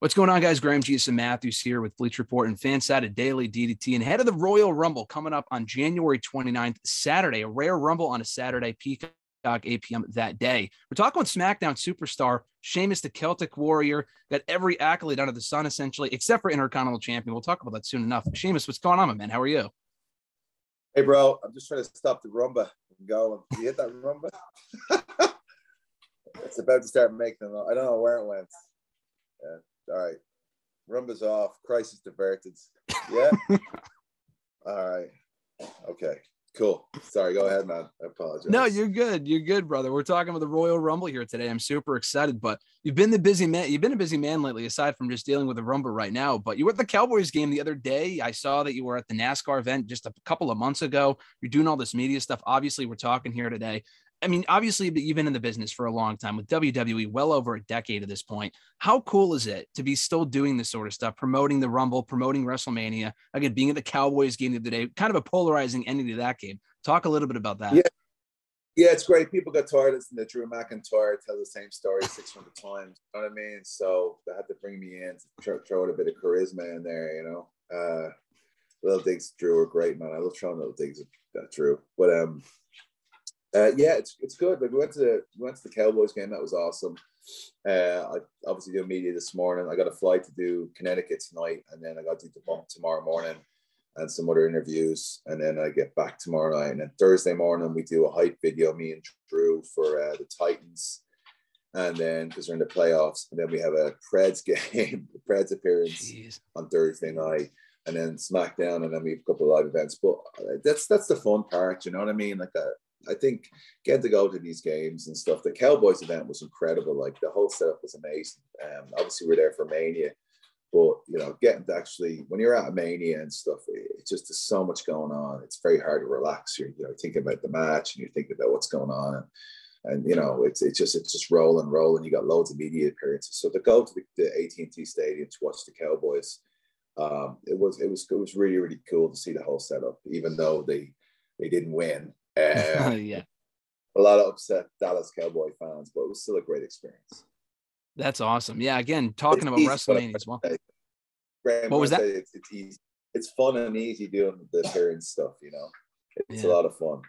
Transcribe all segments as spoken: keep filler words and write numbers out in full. What's going on, guys? Graham G S M Matthews here with Bleacher Report and FanSided Daily D D T, and head of the Royal Rumble coming up on January twenty-ninth, Saturday, a rare Rumble on a Saturday, Peacock, eight p.m. that day. We're talking with SmackDown superstar Sheamus, the Celtic Warrior, got every accolade under the sun, essentially, except for Intercontinental Champion. We'll talk about that soon enough. Sheamus, what's going on, my man? How are you? Hey, bro. I'm just trying to stop the rumba and go. You hit that rumba? It's about to start making them. I don't know where it went. Yeah. All right. Rumba's off. Crisis diverted. Yeah. All right. Okay. Cool. Sorry. Go ahead, man. I apologize. No, you're good. You're good, brother. We're talking about the Royal Rumble here today. I'm super excited, but you've been the busy man. You've been a busy man lately, aside from just dealing with the Rumble right now, but you were at the Cowboys game the other day. I saw that you were at the NASCAR event just a couple of months ago. You're doing all this media stuff. Obviously, we're talking here today. I mean, obviously, you've been in the business for a long time with W W E, well over a decade at this point. How cool is it to be still doing this sort of stuff, promoting the Rumble, promoting WrestleMania, again, being at the Cowboys game the other day, kind of a polarizing ending to that game. Talk a little bit about that. Yeah, yeah, it's great. People got tired of listening to Drew McIntyre tell the same story six hundred times. You know what I mean? So they had to bring me in to throw in a bit of charisma in there, you know. Uh, little Diggs, Drew are great, man. I love throwing little Diggs at Drew. But, um, Uh, yeah, it's it's good. Like we went to the, we went to the Cowboys game. That was awesome. Uh, I obviously do media this morning. I got a flight to do Connecticut tonight, and then I got to do the tomorrow morning, and some other interviews, and then I get back tomorrow night. And then Thursday morning we do a hype video, me and Drew, for uh, the Titans, and then because we're in the playoffs, and then we have a Preds game, the Preds appearance Jeez. on Thursday night. And then SmackDown, and then we have a couple of live events. But that's that's the fun part, you know what I mean? Like a I think getting to go to these games and stuff, the Cowboys event was incredible. Like the whole setup was amazing. Um, obviously we were there for Mania, but you know, getting to actually, when you're at Mania and stuff, it's just, there's so much going on. It's very hard to relax. You're, you know, thinking about the match and you're thinking about what's going on. And, and you know, it's, it's just, it's just rolling, rolling. You got loads of media appearances. So to go to the, the A T and T stadium to watch the Cowboys, um, it was, it was, it was really, really cool to see the whole setup, even though they, they didn't win. Uh, yeah, a lot of upset Dallas Cowboy fans, but it was still a great experience. That's awesome. Yeah, again, talking about WrestleMania as well. What was that? It's, it's easy. It's fun and easy doing the appearance stuff, you know. It's yeah. a lot of fun.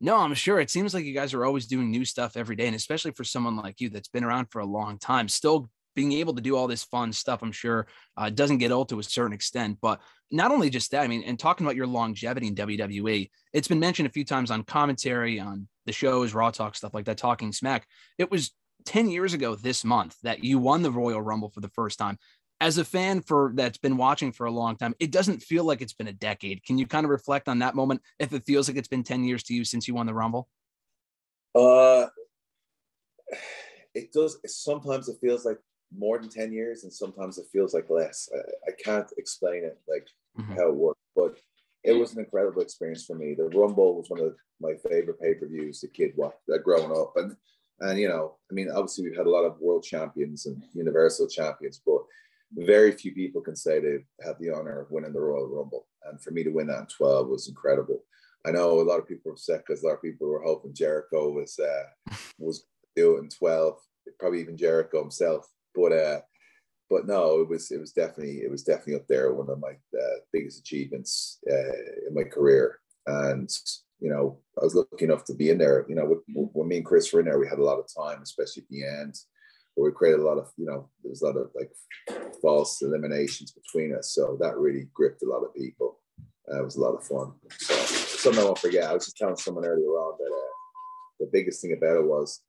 No, I'm sure. It seems like you guys are always doing new stuff every day, and especially for someone like you that's been around for a long time, still being able to do all this fun stuff, I'm sure uh, doesn't get old to a certain extent. But not only just that, I mean, and talking about your longevity in W W E, it's been mentioned a few times on commentary, on the shows, Raw Talk, stuff like that, Talking Smack. It was ten years ago this month that you won the Royal Rumble for the first time. As a fan for that's been watching for a long time, it doesn't feel like it's been a decade. Can you kind of reflect on that moment, if it feels like it's been ten years to you since you won the Rumble? Uh, it does. Sometimes it feels like more than ten years, and sometimes it feels like less. I, I can't explain it, like mm-hmm. how it worked, but it was an incredible experience for me. The Rumble was one of my favorite pay-per-views the kid watched uh, growing up, and and you know, I mean, obviously we've had a lot of world champions and universal champions, but very few people can say they've had the honor of winning the Royal Rumble, and for me to win that in twelve was incredible. I know a lot of people were upset because a lot of people were hoping Jericho was uh was do it in twelve, probably even Jericho himself. But uh, but no, it was it was definitely it was definitely up there, one of my uh, biggest achievements uh, in my career. And you know, I was lucky enough to be in there. You know, with, when me and Chris were in there, we had a lot of time, especially at the end, where we created a lot of, you know, there was a lot of like false eliminations between us. So that really gripped a lot of people. Uh, it was a lot of fun. So something I won't forget. I was just telling someone earlier on that uh, the biggest thing about it was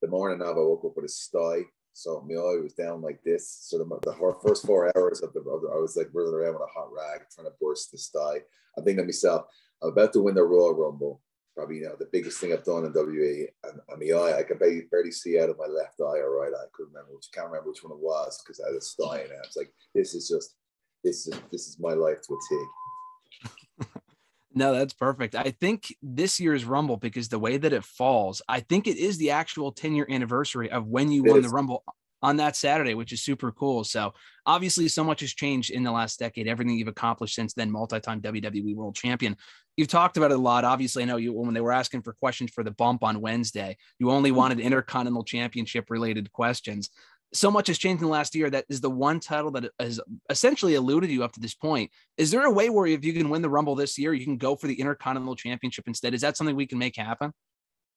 the morning of, I woke up with a sty. So my eye was down like this. So the, the first four hours of the, of the, I was like whirling around with a hot rag trying to burst the sty. I'm thinking to myself, I'm about to win the Royal Rumble. Probably, you know, the biggest thing I've done in W W E. And, and my eye, I could barely, barely see out of my left eye or right eye. I couldn't remember, which, can't remember which one it was, because I had a sty in it. I was like, this is just, this is this is my life to a T. No, that's perfect. I think this year's Rumble, because the way that it falls, I think it is the actual ten-year anniversary of when you it won is. the Rumble on that Saturday, which is super cool. So obviously so much has changed in the last decade, everything you've accomplished since then, multi-time W W E world champion. You've talked about it a lot. Obviously, I know you, when they were asking for questions for the bump on Wednesday, you only wanted Intercontinental Championship related questions. so much has changed in the last year. That is the one title that has essentially eluded you up to this point. Is there a way where if you can win the Rumble this year, you can go for the Intercontinental Championship instead? Is that something we can make happen?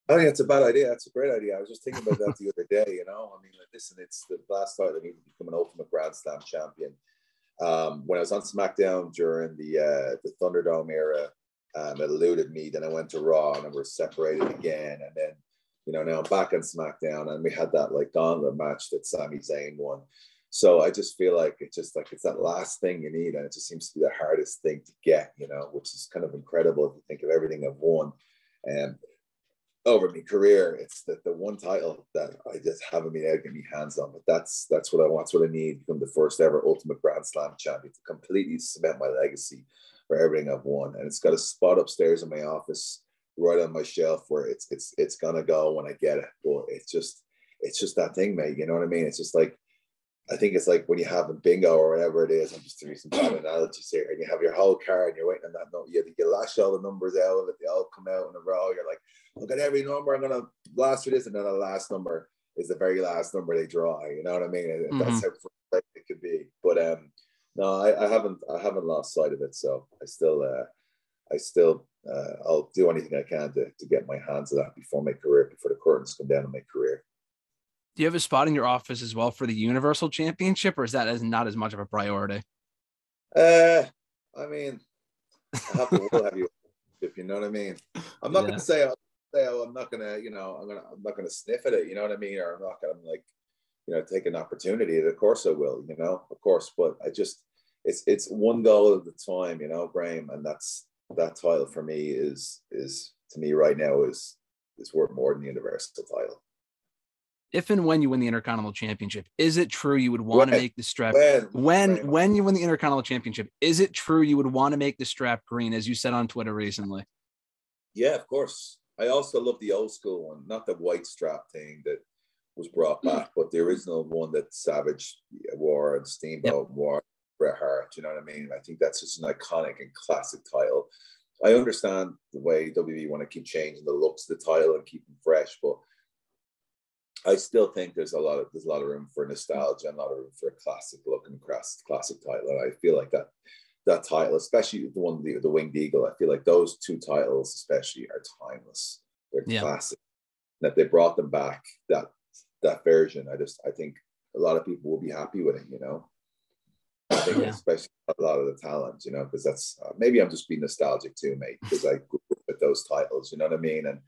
Oh yeah, it's a bad idea. That's a great idea. I was just thinking about that the other day, you know, I mean, like, listen, it's the last time I need to become an Ultimate Grand Slam champion. Um, when I was on SmackDown during the, uh, the Thunderdome era, um, it eluded me. Then I went to Raw and we were separated again. And then, you know, now I'm back on SmackDown and we had that like gauntlet match that Sami Zayn won. So I just feel like it's just like, it's that last thing you need. And it just seems to be the hardest thing to get, you know, which is kind of incredible if you think of everything I've won. And over my career, it's the, the one title that I just haven't been able to get my hands on, but that's that's what I want, that's what I need, become the first ever Ultimate Grand Slam champion to completely cement my legacy for everything I've won. And it's got a spot upstairs in my office, right on my shelf, where it's it's it's gonna go when I get it. But it's just it's just that thing, mate. You know what I mean? It's just like, I think it's like when you have a bingo or whatever it is, I'm just doing some bad analogies here, and you have your whole card and you're waiting on that note. You, you lash all the numbers out and they all come out in a row. You're like, look at every number, I'm going to blast through this. And then the last number is the very last number they draw. You know what I mean? And mm-hmm. That's how frustrating it could be. But um, no, I, I haven't I haven't lost sight of it. So I still, uh, I still, uh, I'll do anything I can to, to get my hands on that before my career, before the curtains come down on my career. Do you have a spot in your office as well for the Universal Championship, or is that as not as much of a priority? Uh, I mean, I have to have you, if you know what I mean. I'm not yeah. gonna say, say oh, I'm not gonna, you know, I'm gonna, I'm not gonna sniff at it, you know what I mean, or I'm not gonna like, you know, take an opportunity. Of course I will, you know, of course. But I just, it's it's one goal at a time, you know, Graham, and that's that title for me is is to me right now is is worth more than the Universal title. If and when you win the Intercontinental Championship, is it true you would want when, to make the strap? When, when, when you win the Intercontinental Championship, is it true you would want to make the strap green, as you said on Twitter recently? Yeah, of course. I also love the old school one, not the white strap thing that was brought back, but the original one that Savage wore and Steamboat yep. wore, Bret Hart, you know what I mean? I think that's just an iconic and classic title. I understand the way W W E want to keep changing the looks of the title and keep them fresh, but I still think there's a lot of there's a lot of room for nostalgia and a lot of room for a classic look and classic classic title. And I feel like that that title, especially the one the, the Winged Eagle, I feel like those two titles especially are timeless. They're yeah. classic. And if they brought them back, that that version, I just I think a lot of people will be happy with it. You know, I think yeah. especially a lot of the talent. You know, because that's uh, maybe I'm just being nostalgic too, mate. Because I grew up with those titles. You know what I mean? And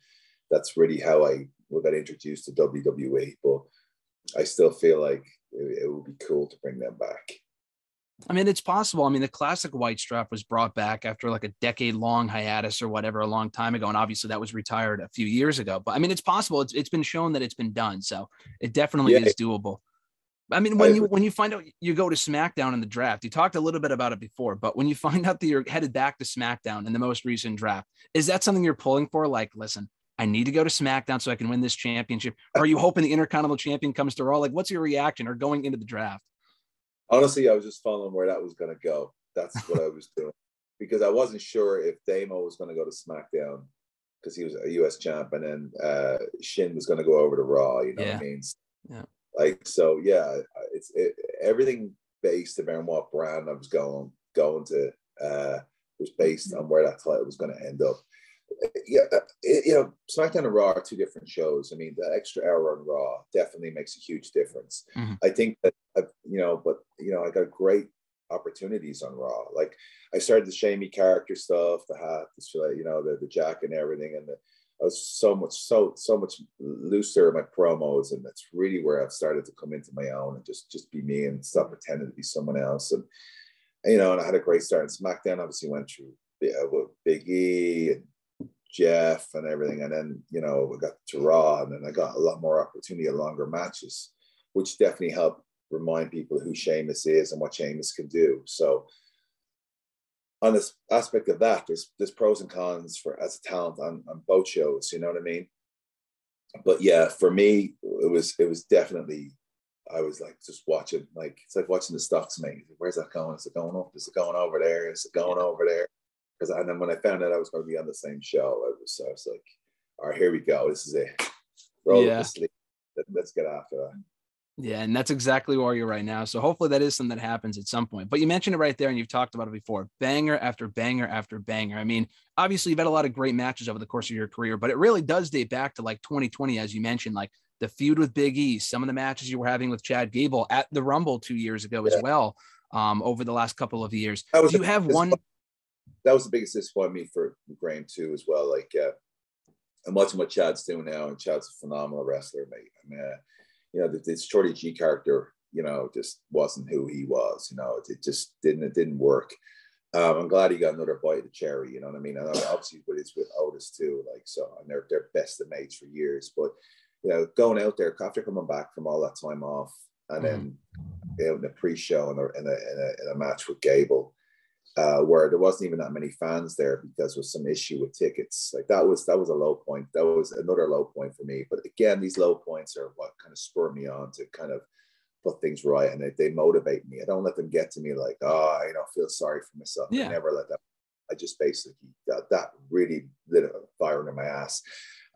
that's really how I got introduced to W W E, but I still feel like it, it would be cool to bring them back. I mean, it's possible. I mean, the classic white strap was brought back after like a decade-long hiatus or whatever a long time ago, and obviously that was retired a few years ago. But I mean, it's possible. It's, it's been shown that it's been done, so it definitely yeah. is doable. I mean, when you when you find out you go to SmackDown in the draft, you talked a little bit about it before, but when you find out that you're headed back to SmackDown in the most recent draft, is that something you're pulling for? Like, listen, I need to go to SmackDown so I can win this championship. Are you hoping the Intercontinental Champion comes to Raw? Like, what's your reaction or going into the draft? Honestly, I was just following where that was going to go. That's what I was doing, because I wasn't sure if Damo was going to go to SmackDown because he was a U S champ, and then uh, Shin was going to go over to Raw. You know yeah. what I mean? Yeah. Like, so yeah, it's it, everything based around what brand I was going going to uh, was based on where that title was going to end up. Yeah, it, you know, SmackDown and Raw are two different shows. I mean, the extra hour on Raw definitely makes a huge difference. Mm-hmm. I think that, I've, you know, but, you know, I got great opportunities on Raw. Like, I started the shamey character stuff, the hat, the, you know, the, the jacket and everything. And the, I was so much, so, so much looser in my promos. And that's really where I've started to come into my own and just, just be me and stop pretending to be someone else. And, you know, and I had a great start in SmackDown. Obviously went through yeah, with Big E and Jeff and everything, and then you know we got to Raw, and then I got a lot more opportunity of longer matches, which definitely helped remind people who Sheamus is and what Sheamus can do. So on this aspect of that, there's there's pros and cons for as a talent on, on both shows, you know what I mean? But yeah, for me, it was it was definitely I was like just watching, like it's like watching the stocks, mate. Where's that going? Is it going up? Is it going over there? Is it going over there? Because and then when I found out I was going to be on the same show, I was, I was like, "All right, here we go. This is it. Roll yeah. up the sleeve. Let's get after that." Yeah, and that's exactly where you're right now. So hopefully that is something that happens at some point. But you mentioned it right there, and you've talked about it before. Banger after banger after banger. I mean, obviously, you've had a lot of great matches over the course of your career, but it really does date back to like twenty twenty, as you mentioned, like the feud with Big E, some of the matches you were having with Chad Gable at the Rumble two years ago yeah. as well, um, over the last couple of years. Do you have one? That was the biggest disappointment for Graham, too, as well. Like, uh, I'm watching what Chad's doing now, and Chad's a phenomenal wrestler, mate. I mean, uh, you know, the, the Shorty G character, you know, just wasn't who he was. You know, it, it just didn't, it didn't work. Um, I'm glad he got another bite of the cherry, you know what I mean? And obviously what it's with Otis too, like, so, and they're, they're best of mates for years, but, you know, going out there after coming back from all that time off and then, you know, in the pre-show and in a, in a, in a match with Gable, uh, where there wasn't even that many fans there because there was some issue with tickets. Like that was, that was a low point. That was another low point for me. But again, these low points are what kind of spur me on to kind of put things right, and they, they motivate me. I don't let them get to me like, oh, you know, feel sorry for myself. Yeah. I never let that. I just basically got that really lit a fire under my ass.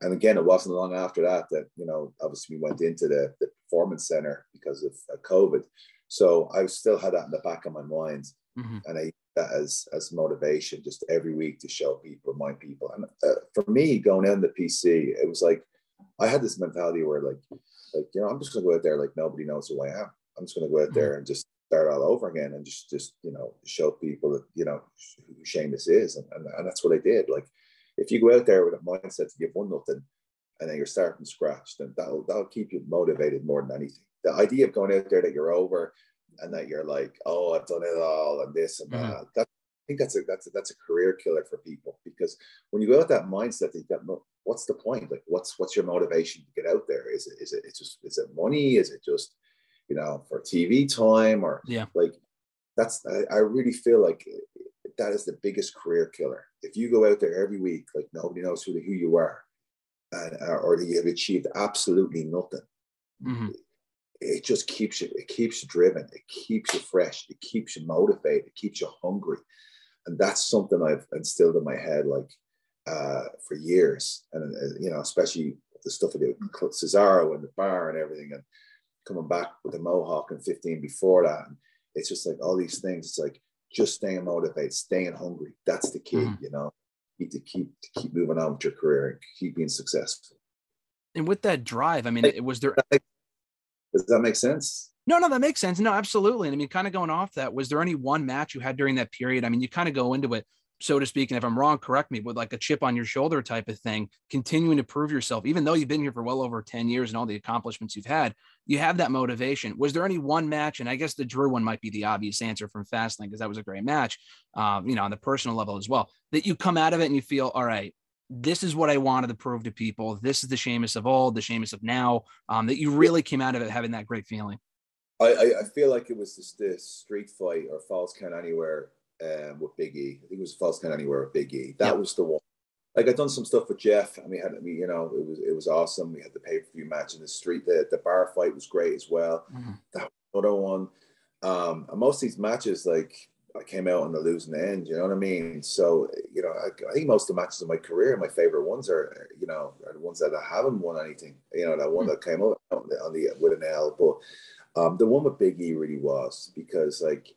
And again, it wasn't long after that that, you know, obviously we went into the, the performance center because of COVID. So I still had that in the back of my mind, mm-hmm. and I used that as as motivation just every week to show people, remind people. And uh, for me, going in the P C, it was like I had this mentality where like. Like, you know, I'm just going to go out there like nobody knows who I am. I'm just going to go out there and just start all over again and just, just you know, show people that, you know, who Sheamus is. And, and, and that's what I did. Like, if you go out there with a mindset to give one nothing and then you're starting from scratch, then that'll, that'll keep you motivated more than anything. The idea of going out there that you're over and that you're like, oh, I've done it all and this and mm-hmm. that, that. I think that's a, that's a, that's a career killer for people, because when you go out that mindset, that you've got no, what's the point? Like, what's what's your motivation to get out there? Is it is it it's just is it money? Is it just, you know, for T V time or yeah? Like, that's I, I really feel like that is the biggest career killer. If you go out there every week like nobody knows who the, who you are, and or that you have achieved absolutely nothing, mm-hmm. it, it just keeps you it keeps you driven, it keeps you fresh, it keeps you motivated, it keeps you hungry. And that's something I've instilled in my head, like, uh, for years. And, uh, you know, especially the stuff I did with Cesaro and The Bar and everything, and coming back with the Mohawk and fifteen before that. And it's just like all these things. It's like just staying motivated, staying hungry. That's the key, mm-hmm. you know, you need to keep, to keep moving on with your career and keep being successful. And with that drive, I mean, it was there. Does that make sense? No, no, that makes sense. No, absolutely. And I mean, kind of going off that, was there any one match you had during that period? I mean, you kind of go into it, so to speak, and if I'm wrong, correct me, with like a chip on your shoulder type of thing, continuing to prove yourself, even though you've been here for well over ten years and all the accomplishments you've had, you have that motivation. Was there any one match? And I guess the Drew one might be the obvious answer from Fastlane, because that was a great match, um, you know, on the personal level as well, that you come out of it and you feel, all right, this is what I wanted to prove to people. This is the Sheamus of old, the Sheamus of now, um, that you really came out of it having that great feeling. I, I feel like it was this, this street fight or Falls Count Anywhere um, with Big E. I think it was Falls Count Anywhere with Big E. That yeah. was the one. Like, I'd done some stuff with Jeff, and we had, we, you know, it was it was awesome. We had the pay per view match in the street. The the bar fight was great as well. Mm-hmm. That was another one. Um, and most of these matches, like, I came out on the losing end. You know what I mean? So, you know, I, I think most of the matches in my career, my favorite ones are, you know, are the ones that I haven't won anything. You know, that one mm-hmm. that came out on the, on the with an L, but. Um, the one with Big E really was, because like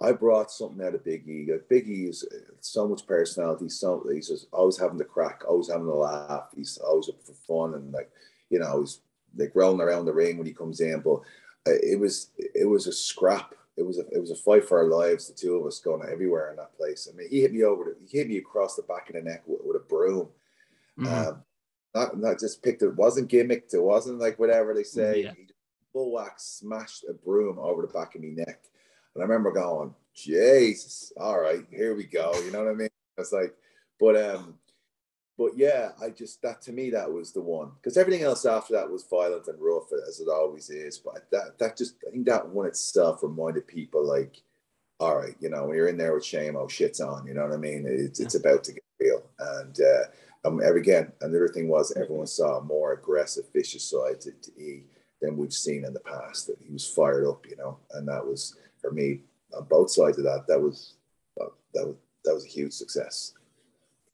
I brought something out of Big E. Like, Big E is so much personality. So he's just always having the crack, always having the laugh. He's always up for fun, and like, you know, he's like rolling around the ring when he comes in. But uh, it was it was a scrap. It was a it was a fight for our lives. The two of us going everywhere in that place. I mean, he hit me over. The, he hit me across the back of the neck with, with a broom. Mm-hmm. Um, not not just picked. It wasn't gimmicked. It wasn't like whatever they say. Yeah. He, Bullwax smashed a broom over the back of my neck, and I remember going, "Jesus, all right, here we go." You know what I mean? It's like, but um, but yeah, I just that to me that was the one, because everything else after that was violent and rough as it always is. But that that just I think that one itself reminded people like, all right, you know, when you're in there with shame, oh shit's on. You know what I mean? It's yeah. it's about to get real, and uh, um, again, another thing was everyone saw a more aggressive, vicious side to, to E. than we've seen in the past. That he was fired up, you know, and that was for me on both sides of that. That was that was that was a huge success.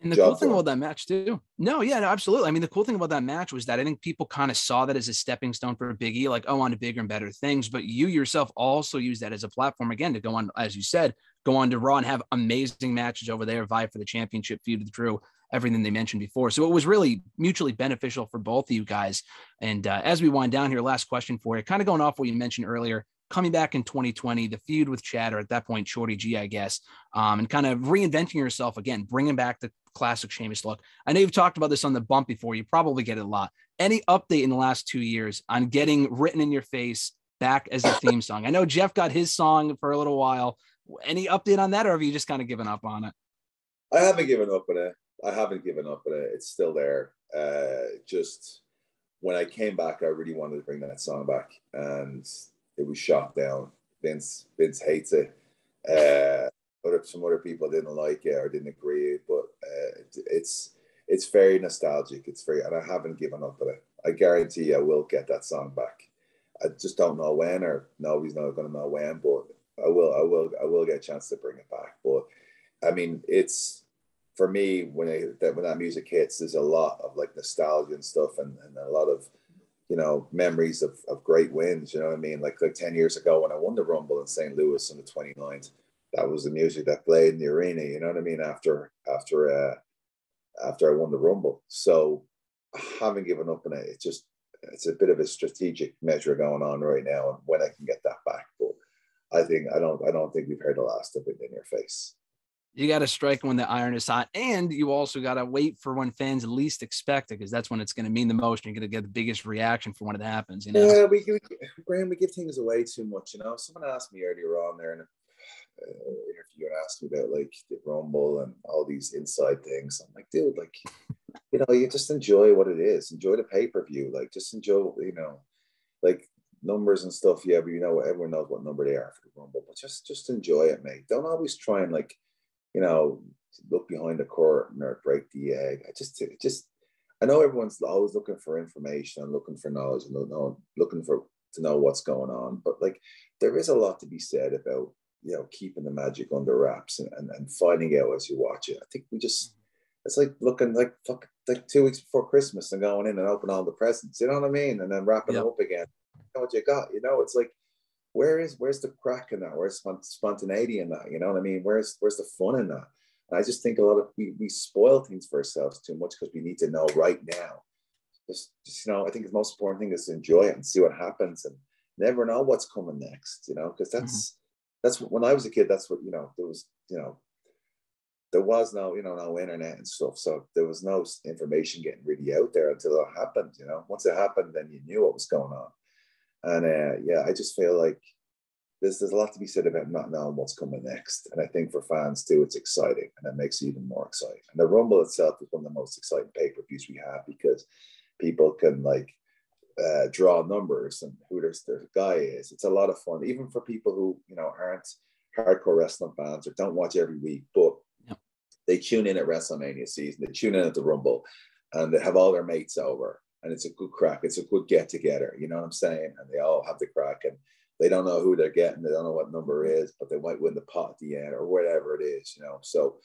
And the cool thing about that match too. No, yeah, no, absolutely. I mean, the cool thing about that match was that I think people kind of saw that as a stepping stone for Big E, like, oh, on to bigger and better things. But you yourself also use that as a platform, again, to go on, as you said, go on to Raw and have amazing matches over there, vie for the championship, feud with Drew, everything they mentioned before. So it was really mutually beneficial for both of you guys. And uh, as we wind down here, last question for you, kind of going off what you mentioned earlier, coming back in twenty twenty, the feud with Chad, or at that point, Shorty G, I guess, um, and kind of reinventing yourself again, bringing back the classic Sheamus look. I know you've talked about this on The Bump before. You probably get it a lot. Any update in the last two years on getting Written In Your Face back as a theme song? I know Jeff got his song for a little while. Any update on that, or have you just kind of given up on it? I haven't given up on it. I haven't given up on it. It's still there. Uh, just when I came back, I really wanted to bring that song back, and it was shot down. Vince Vince hates it. Uh, other, some other people didn't like it or didn't agree, but uh, it, it's it's very nostalgic. It's very, and I haven't given up on it. I guarantee you I will get that song back. I just don't know when, or nobody's not going to know when, but I will, I will, I will get a chance to bring it back. But I mean, it's, for me, when I, that when that music hits, there's a lot of like nostalgia and stuff, and, and a lot of, you know, memories of, of great wins. You know what I mean? Like like ten years ago when I won the Rumble in Saint Louis on the twenty-ninth, that was the music that played in the arena. You know what I mean? After after uh, after I won the Rumble, so I haven't given up on it. It's just, it's a bit of a strategic measure going on right now, and when I can get that back. But I think I don't I don't think we've heard the last of it in your face. You got to strike when the iron is hot, and you also got to wait for when fans least expect it, because that's when it's going to mean the most. You're going to get the biggest reaction for when it happens. You know? Yeah, we, we Graham, we give things away too much. You know, someone asked me earlier on there in an interview and asked me about like the Rumble and all these inside things. I'm like, dude, like, you know, you just enjoy what it is. Enjoy the pay per view. Like, just enjoy, you know, like numbers and stuff. Yeah, but you know, everyone knows what number they are for the Rumble. But just, just enjoy it, mate. Don't always try and like, you know, look behind the curtain or break the egg. I just, just, I know everyone's always looking for information and looking for knowledge and looking for to know what's going on. But like, there is a lot to be said about, you know, keeping the magic under wraps and, and, and finding out as you watch it. I think we just, it's like looking like fuck, like two weeks before Christmas and going in and opening all the presents. You know what I mean? And then wrapping yep. them up again. You know what you got? You know, it's like, Where is where's the crack in that? Where's spontaneity in that? You know what I mean? Where's where's the fun in that? And I just think a lot of we, we spoil things for ourselves too much because we need to know right now. Just, just you know, I think the most important thing is to enjoy it and see what happens and never know what's coming next. You know, because that's mm-hmm. that's what, when I was a kid. That's what you know. There was you know, there was no you know no internet and stuff, so there was no information getting really out there until it happened. You know, once it happened, then you knew what was going on. And uh, yeah, I just feel like there's there's a lot to be said about not knowing what's coming next. And I think for fans too, it's exciting, and it makes it even more exciting. And the Rumble itself is one of the most exciting pay-per-views we have because people can like uh, draw numbers and who their, their guy is. It's a lot of fun, even for people who you know aren't hardcore wrestling fans or don't watch every week, but yeah. they tune in at WrestleMania season, they tune in at the Rumble, and they have all their mates over. And it's a good crack. It's a good get together. You know what I'm saying? And they all have the crack and they don't know who they're getting. They don't know what number it is, but they might win the pot at the end or whatever it is, you know? So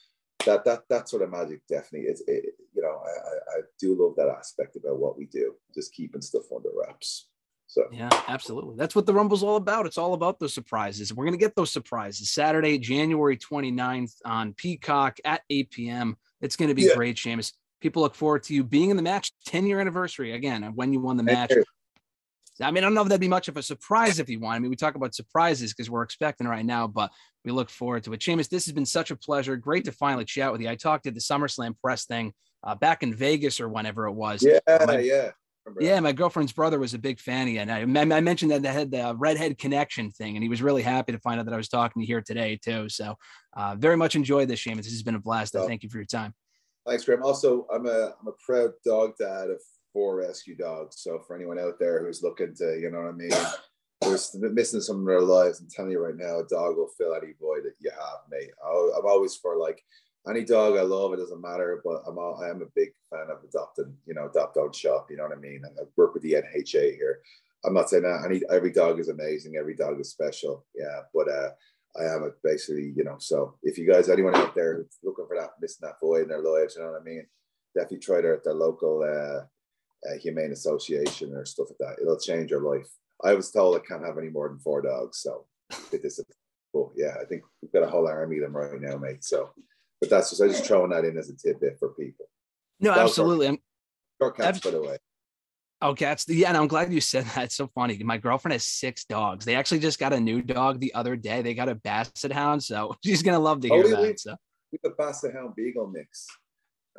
that, that, that sort of magic definitely is, it, you know, I, I do love that aspect about what we do, just keeping stuff under wraps. So yeah, absolutely. That's what the Rumble's all about. It's all about those surprises. We're going to get those surprises Saturday, January twenty-ninth on Peacock at eight P M It's going to be yeah. great, Sheamus. People look forward to you being in the match, ten-year anniversary, again, of when you won the match. I mean, I don't know if that'd be much of a surprise if you want. I mean, we talk about surprises because we're expecting right now, but we look forward to it. Sheamus, this has been such a pleasure. Great to finally chat with you. I talked at the SummerSlam press thing uh, back in Vegas or whenever it was. Yeah, my, yeah. Yeah, my girlfriend's brother was a big fan of you. And I, I mentioned that they had the redhead connection thing, and he was really happy to find out that I was talking to you here today, too. So uh, very much enjoyed this, Sheamus. This has been a blast. Oh. I thank you for your time. Thanks, Graham. Also, I'm a I'm a proud dog dad of four rescue dogs. So for anyone out there who's looking to, you know what I mean, who's missing some of their lives, I'm telling you right now, a dog will fill any void that you have, mate. I'm always for like any dog I love. It doesn't matter, but I'm all, I am a big fan of adopting, you know, adopt dog shop. You know what I mean? And I work with the N H A here. I'm not saying that any every dog is amazing, every dog is special, yeah, but uh, I am it basically, you know. So if you guys, anyone out there who's looking for that, missing that void in their lives, you know what I mean? Definitely try it at their local uh, uh, humane association or stuff like that. It'll change your life. I was told I can't have any more than four dogs, so it is. But yeah, I think we've got a whole army of them right now, mate. So, but that's just, I'm just throwing that in as a tidbit for people. No, dogs absolutely. Are, or cats, by the way. Oh, cats. Yeah, and I'm glad you said that. It's so funny. My girlfriend has six dogs. They actually just got a new dog the other day. They got a basset hound, so she's going to love to hear oh, that. We, so. we have a basset hound beagle mix.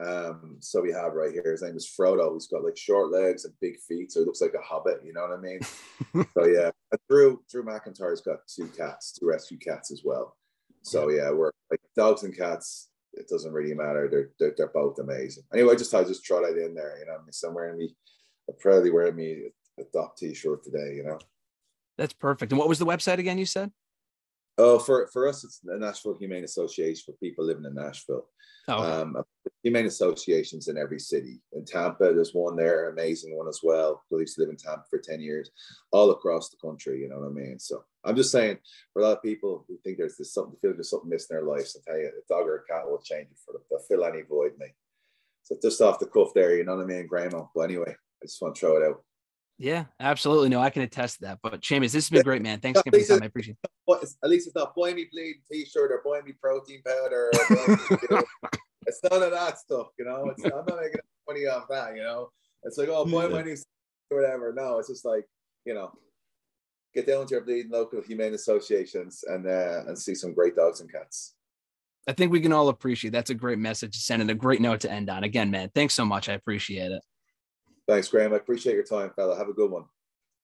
Um, so we have right here, his name is Frodo. He's got like short legs and big feet, so he looks like a hobbit, you know what I mean? So yeah, and Drew, Drew McIntyre's got two cats, two rescue cats as well. So yeah, we're like dogs and cats. It doesn't really matter. They're they're, they're both amazing. Anyway, I just I just throw that in there, you know what I mean? Somewhere in me, I'm probably wearing me a Doc t-shirt today, you know? That's perfect. And what was the website again, you said? Oh, for, for us, it's the Nashville Humane Association for people living in Nashville. Oh, okay. Um, humane associations in every city. In Tampa, there's one there, amazing one as well. I used to live in Tampa for ten years, all across the country, you know what I mean? So I'm just saying, for a lot of people who think there's this something, feel there's something missing in their lives, I tell you, a dog or a cat will change it for them. They'll fill any void, mate. So just off the cuff there, you know what I mean, Graham? But anyway, I just want to throw it out. Yeah, absolutely. No, I can attest to that. But Sheamus, this has been great, man. Thanks again for your time. I appreciate it. At least it's not buy me bleeding t-shirt or buy me protein powder. Or buy me, you know, it's none of that stuff, you know. It's, I'm not making money off that, you know. It's like, oh, buy my new whatever. No, it's just like, you know, get down to your bleeding local humane associations and uh, and see some great dogs and cats. I think we can all appreciate. That's a great message to send and a great note to end on. Again, man, thanks so much. I appreciate it. Thanks, Graham. I appreciate your time, fella. Have a good one.